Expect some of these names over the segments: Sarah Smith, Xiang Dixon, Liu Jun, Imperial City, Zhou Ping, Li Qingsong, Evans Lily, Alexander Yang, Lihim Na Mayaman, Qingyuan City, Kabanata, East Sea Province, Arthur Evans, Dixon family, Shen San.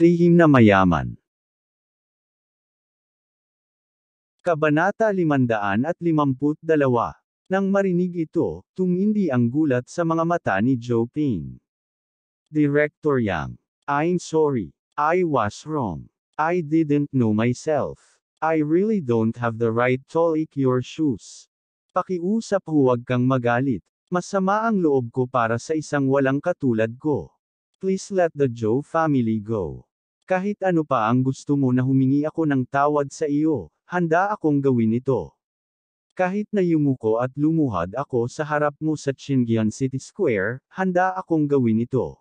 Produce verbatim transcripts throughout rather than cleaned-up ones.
Lihim na Mayaman. Kabanata limang daan at limamput dalawa. Nang marinig ito, tumindi ang gulat sa mga mata ni Zhou Ping. Director Yang, I'm sorry. I was wrong. I didn't know myself. I really don't have the right to lick your shoes. Pakiusap, huwag kang magalit. Masama ang loob ko para sa isang walang katulad ko. Please let the Zhou family go. Kahit ano pa ang gusto mo na humingi ako ng tawad sa iyo, handa akong gawin ito. Kahit na yumuko at lumuhad ako sa harap mo sa Qingyuan City Square, handa akong gawin ito.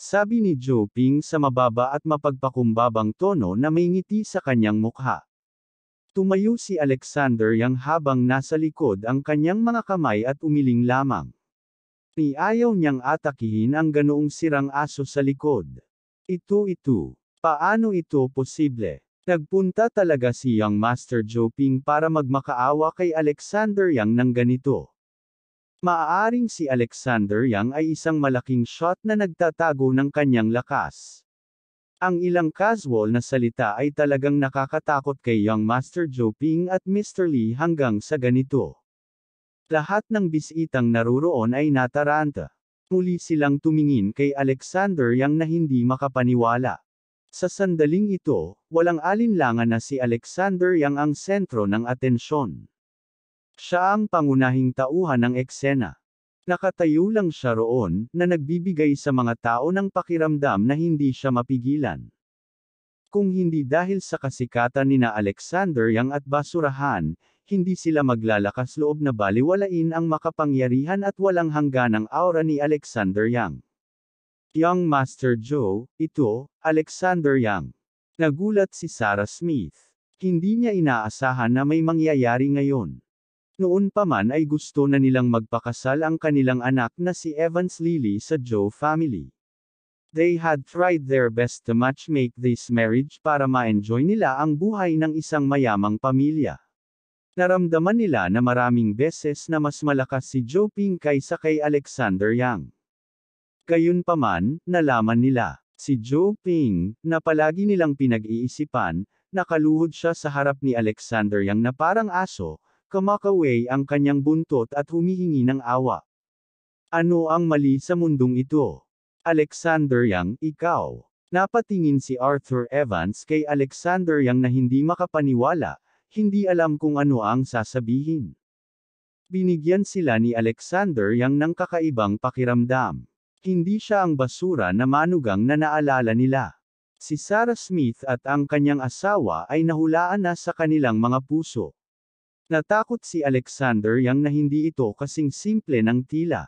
Sabi ni Zhou Ping sa mababa at mapagpakumbabang tono na may ngiti sa kanyang mukha. Tumayo si Alexander Yang habang nasa likod ang kanyang mga kamay at umiling lamang. Niayaw niyang atakihin ang ganoong sirang aso sa likod. Ito ito. Paano ito posible? Nagpunta talaga si Young Master Zhou Ping para magmakaawa kay Alexander Yang ng ganito. Maaaring si Alexander Yang ay isang malaking shot na nagtatago ng kanyang lakas. Ang ilang casual na salita ay talagang nakakatakot kay Young Master Zhou Ping at Mister Li hanggang sa ganito. Lahat ng bisitang naruroon ay nataranta. Muli silang tumingin kay Alexander Yang na hindi makapaniwala. Sa sandaling ito, walang alinlangan na si Alexander Yang ang sentro ng atensyon. Siya ang pangunahing tauhan ng eksena. Nakatayo lang siya roon na nagbibigay sa mga tao ng pakiramdam na hindi siya mapigilan. Kung hindi dahil sa kasikatan nina Alexander Yang at basurahan, hindi sila maglalakas loob na baliwalain ang makapangyarihan at walang hangganang aura ni Alexander Yang. Young Master Zhou, ito, Alexander Yang. Nagulat si Sarah Smith. Hindi niya inaasahan na may mangyayari ngayon. Noon pa man ay gusto na nilang magpakasal ang kanilang anak na si Evans Lily sa Zhou family. They had tried their best to matchmake this marriage para ma-enjoy nila ang buhay ng isang mayamang pamilya. Naramdaman nila na maraming beses na mas malakas si Zhou Ping kaysa kay Alexander Yang. Gayunpaman, nalaman nila, si Zhou Ping, na palagi nilang pinag-iisipan, nakaluhod siya sa harap ni Alexander Yang na parang aso, kumakaway ang kanyang buntot at humihingi ng awa. Ano ang mali sa mundong ito? Alexander Yang, ikaw. Napatingin si Arthur Evans kay Alexander Yang na hindi makapaniwala, hindi alam kung ano ang sasabihin. Binigyan sila ni Alexander Yang ng kakaibang pakiramdam. Hindi siya ang basura na manugang na naalala nila. Si Sarah Smith at ang kanyang asawa ay nahulaan na sa kanilang mga puso. Natakot si Alexander Yang na hindi ito kasing simple ng tila.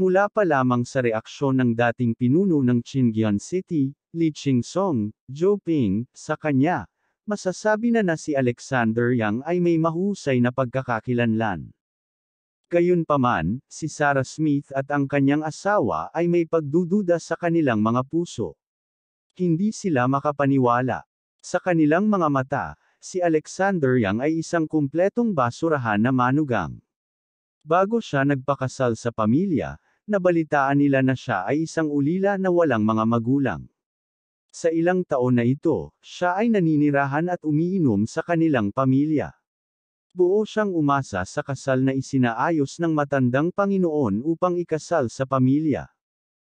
Mula pa lamang sa reaksyon ng dating pinuno ng Qingyuan City, Li Qingsong, Zhou Ping, sa kanya, masasabi na na si Alexander Yang ay may mahusay na pagkakakilanlan. Gayunpaman, si Sarah Smith at ang kanyang asawa ay may pagdududa sa kanilang mga puso. Hindi sila makapaniwala. Sa kanilang mga mata, si Alexander Yang ay isang kumpletong basurahan na manugang. Bago siya nagpakasal sa pamilya, nabalitaan nila na siya ay isang ulila na walang mga magulang. Sa ilang taon na ito, siya ay naninirahan at umiinom sa kanilang pamilya. Buo siyang umasa sa kasal na isinaayos ng matandang Panginoon upang ikasal sa pamilya.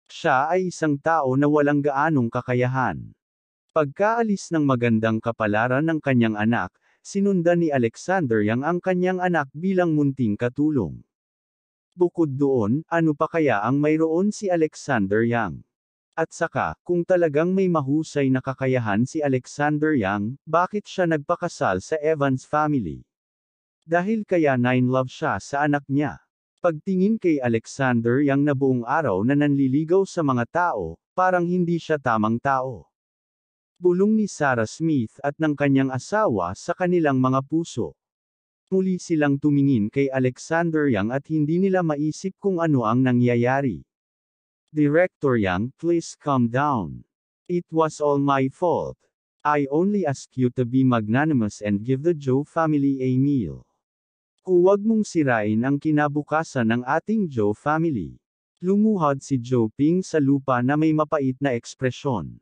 Siya ay isang tao na walang gaanong kakayahan. Pagkaalis ng magandang kapalaran ng kanyang anak, sinundan ni Alexander Yang ang kanyang anak bilang munting katulong. Bukod doon, ano pa kaya ang mayroon si Alexander Yang? At saka, kung talagang may mahusay na kakayahan si Alexander Yang, bakit siya nagpakasal sa Evans family? Dahil kaya na-in-love siya sa anak niya. Pagtingin kay Alexander Yang na buong araw na nanliligaw sa mga tao, parang hindi siya tamang tao. Bulong ni Sarah Smith at ng kanyang asawa sa kanilang mga puso. Muli silang tumingin kay Alexander Yang at hindi nila maisip kung ano ang nangyayari. Director Yang, please calm down. It was all my fault. I only ask you to be magnanimous and give the Zhou family a meal. Huwag mong sirain ang kinabukasan ng ating Zhou family. Lumuhod si Zhou Ping sa lupa na may mapait na ekspresyon.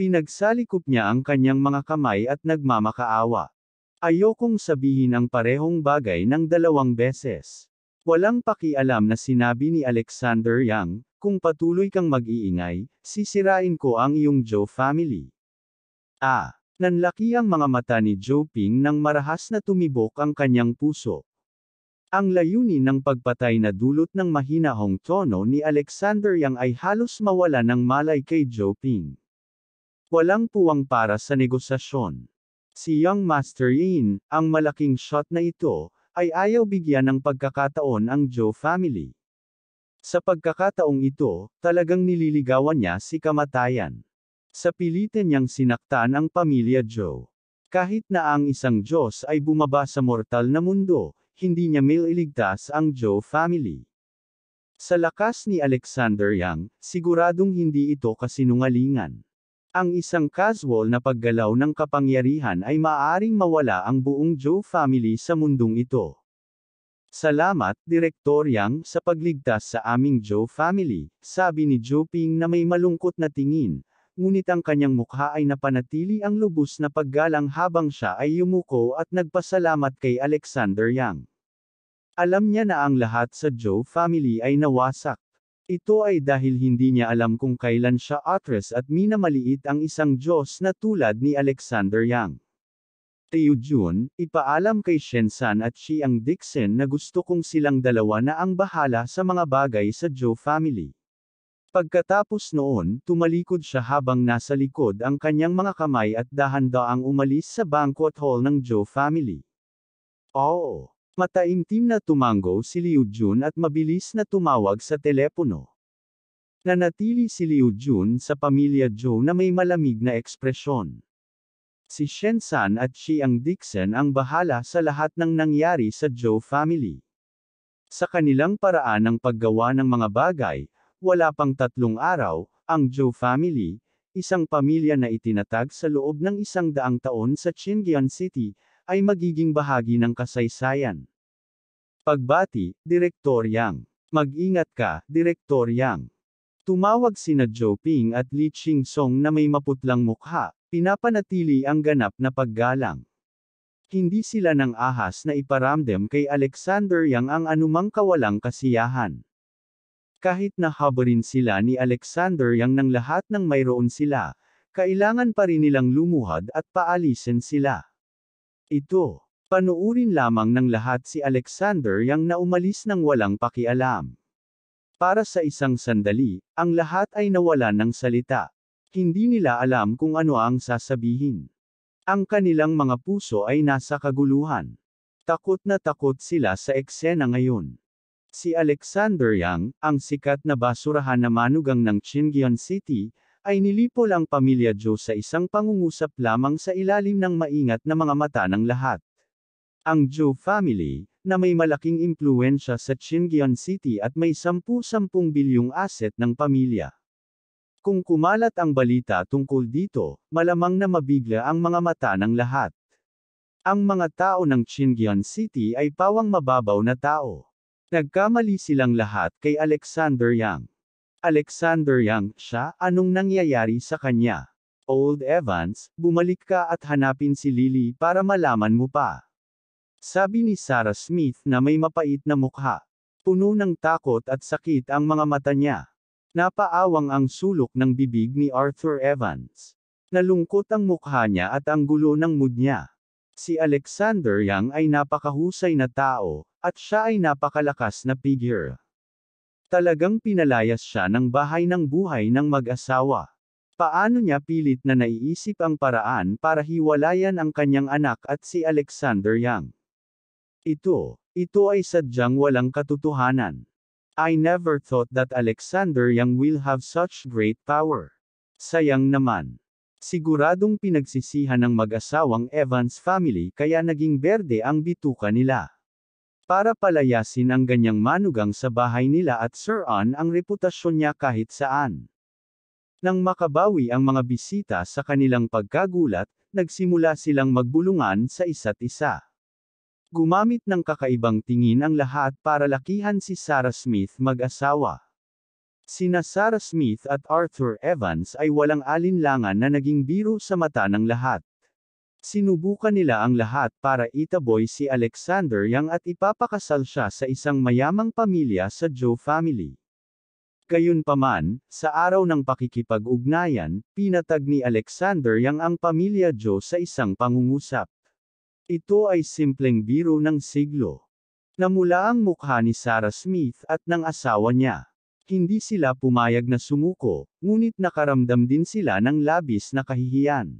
Pinagsalikup niya ang kanyang mga kamay at nagmamakaawa. Ayokong sabihin ang parehong bagay ng dalawang beses. Walang pakialam na sinabi ni Alexander Yang, kung patuloy kang mag-iingay, sisirain ko ang iyong Zhou family. Ah, nanlaki ang mga mata ni Zhou Ping nang marahas na tumibok ang kanyang puso. Ang layunin ng pagpatay na dulot ng mahinahong tono ni Alexander Yang ay halos mawala ng malay kay Zhou Ping. Walang puwang para sa negosasyon. Si Young Master Yin, ang malaking shot na ito, ay ayaw bigyan ng pagkakataon ang Zhou family. Sa pagkakataong ito, talagang nililigawan niya si kamatayan. Sa pilitin niyang sinaktan ang pamilya Zhou. Kahit na ang isang Diyos ay bumaba sa mortal na mundo, hindi niya mailigtas ang Zhou family. Sa lakas ni Alexander Yang, siguradong hindi ito kasinungalingan. Ang isang casual na paggalaw ng kapangyarihan ay maaaring mawala ang buong Zhou family sa mundong ito. Salamat, Direktor Yang, sa pagligtas sa aming Zhou family, sabi ni Zhou Ping na may malungkot na tingin, ngunit ang kanyang mukha ay napanatili ang lubos na paggalang habang siya ay yumuko at nagpasalamat kay Alexander Yang. Alam niya na ang lahat sa Zhou family ay nawasak. Ito ay dahil hindi niya alam kung kailan siya atres at minamaliit ang isang Diyos na tulad ni Alexander Yang. Liu Jun, ipaalam kay Shen San at Xiang Dixon na gusto kong silang dalawa na ang bahala sa mga bagay sa Zhou family. Pagkatapos noon, tumalikod siya habang nasa likod ang kanyang mga kamay at dahan-daang umalis sa banquet hall ng Zhou family. Oo. Mataimtim na tumango si Liu Jun at mabilis na tumawag sa telepono. Nanatili si Liu Jun sa pamilya Zhou na may malamig na ekspresyon. Si Shen San at Xiang Dixon ang bahala sa lahat ng nangyari sa Zhou family. Sa kanilang paraan ng paggawa ng mga bagay, wala pang tatlong araw, ang Zhou family, isang pamilya na itinatag sa loob ng isang daang taon sa Qingyuan City, ay magiging bahagi ng kasaysayan. Pagbati, Direktor Yang. Mag-ingat ka, Direktor Yang. Tumawag sina Zhou Ping at Li Qingsong na may maputlang mukha, pinapanatili ang ganap na paggalang. Hindi sila nang ahas na iparamdam kay Alexander Yang ang anumang kawalang kasiyahan. Kahit nahabarin sila ni Alexander Yang ng lahat ng mayroon sila, kailangan pa rin nilang lumuhad at paalisin sila. Ito, panuurin lamang ng lahat si Alexander Yang na umalis ng walang pakialam. Para sa isang sandali, ang lahat ay nawala ng salita. Hindi nila alam kung ano ang sasabihin. Ang kanilang mga puso ay nasa kaguluhan. Takot na takot sila sa eksena ngayon. Si Alexander Yang, ang sikat na basurahan na manugang ng Qingyuan City, ay nilipol ang pamilya Zhou sa isang pangungusap lamang sa ilalim ng maingat na mga mata ng lahat. Ang Zhou family, na may malaking impluwensya sa Qingyuan City at may sampu-sampung bilyong asset ng pamilya. Kung kumalat ang balita tungkol dito, malamang na mabigla ang mga mata ng lahat. Ang mga tao ng Qingyuan City ay pawang mababaw na tao. Nagkamali silang lahat kay Alexander Yang. Alexander Yang, siya, anong nangyayari sa kanya? Old Evans, bumalik ka at hanapin si Lily para malaman mo pa. Sabi ni Sarah Smith na may mapait na mukha. Puno ng takot at sakit ang mga mata niya. Napaawang ang sulok ng bibig ni Arthur Evans. Nalungkot ang mukha niya at ang gulo ng mood niya. Si Alexander Yang ay napakahusay na tao, at siya ay napakalakas na figure. Talagang pinalayas siya ng bahay ng buhay ng mag-asawa. Paano niya pilit na naiisip ang paraan para hiwalayan ang kanyang anak at si Alexander Yang? Ito, ito ay sadyang walang katotohanan. I never thought that Alexander Yang will have such great power. Sayang naman. Siguradong pinagsisihan ng mag-asawang Evans family kaya naging berde ang bituka nila. Para palayasin ang ganyang manugang sa bahay nila at siraan ang reputasyon niya kahit saan. Nang makabawi ang mga bisita sa kanilang pagkagulat, nagsimula silang magbulungan sa isa't isa. Gumamit ng kakaibang tingin ang lahat para lakihan si Sarah Smith mag-asawa. Sina Sarah Smith at Arthur Evans ay walang alinlangan na naging biro sa mata ng lahat. Sinubukan nila ang lahat para itaboy si Alexander Yang at ipapakasal siya sa isang mayamang pamilya sa Zhou family. Gayunpaman, sa araw ng pakikipag-ugnayan, pinatag ni Alexander Yang ang pamilya Zhou sa isang pangungusap. Ito ay simpleng biro ng siglo. Namula ang mukha ni Sarah Smith at ng asawa niya. Hindi sila pumayag na sumuko, ngunit nakaramdam din sila ng labis na kahihiyan.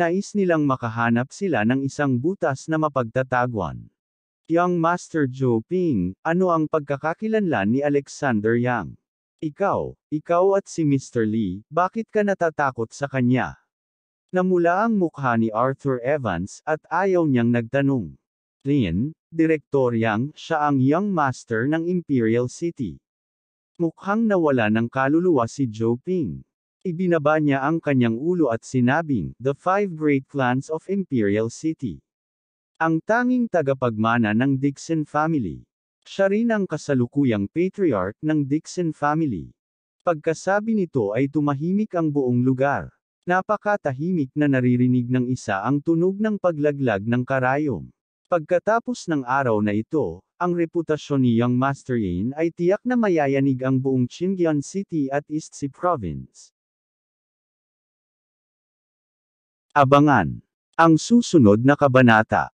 Nais nilang makahanap sila ng isang butas na mapagtataguan. Young Master Zhou Ping, ano ang pagkakakilanlan ni Alexander Yang? Ikaw, ikaw at si Mister Li, bakit ka natatakot sa kanya? Namula ang mukha ni Arthur Evans at ayaw niyang nagtanong. Lin, Direktor Yang, siya ang Young Master ng Imperial City. Mukhang nawala ng kaluluwa si Zhou Ping. Ibinaba niya ang kanyang ulo at sinabing, The Five Great Clans of Imperial City. Ang tanging tagapagmana ng Dixon family. Siya rin ang kasalukuyang patriarch ng Dixon family. Pagkasabi nito ay tumahimik ang buong lugar. Napakatahimik na naririnig ng isa ang tunog ng paglaglag ng karayom. Pagkatapos ng araw na ito, ang reputasyon ni Young Master Yang ay tiyak na mayayanig ang buong Qingyuan City at East Sea Province. Abangan ang susunod na kabanata.